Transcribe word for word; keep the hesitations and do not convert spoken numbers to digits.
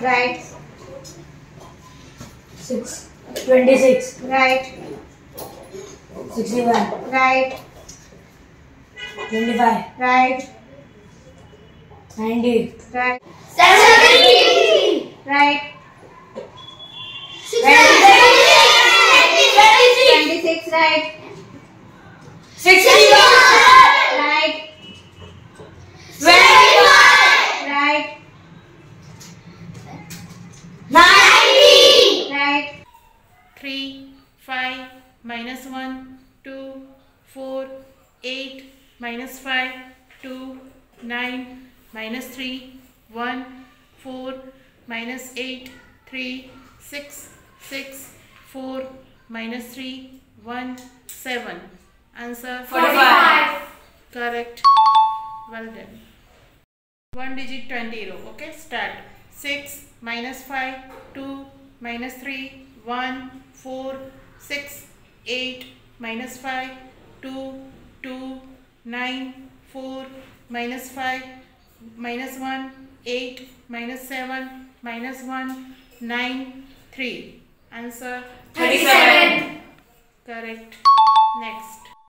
Right. Six. Twenty-six. Right. Sixty-one. Right. Twenty-five. Right. Ninety. Right. Seventy. Right. Twenty-six. Right. Sixty-one. Right. Twenty-five. Right. Ninety. Right. Three, five, minus one, two, four, eight, minus five, two, nine, minus three, one, four, minus eight, three, six, six, four, minus three, one, seven. Answer forty-five. Correct. Well done. One digit twenty row. Okay, start. Six, minus five, two, minus three, one, four, six, eight, minus five, two, two, nine, four, minus five, minus one, eight, minus seven, minus one, nine, three. Answer thirty-seven. Correct. Next.